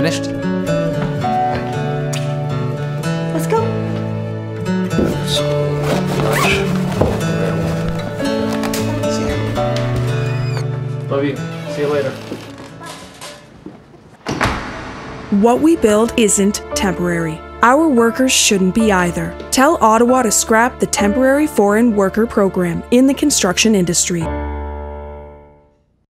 finished? Let's go. See you. Love you. See you later. What we build isn't temporary. Our workers shouldn't be either. Tell Ottawa to scrap the Temporary Foreign Worker Program in the construction industry.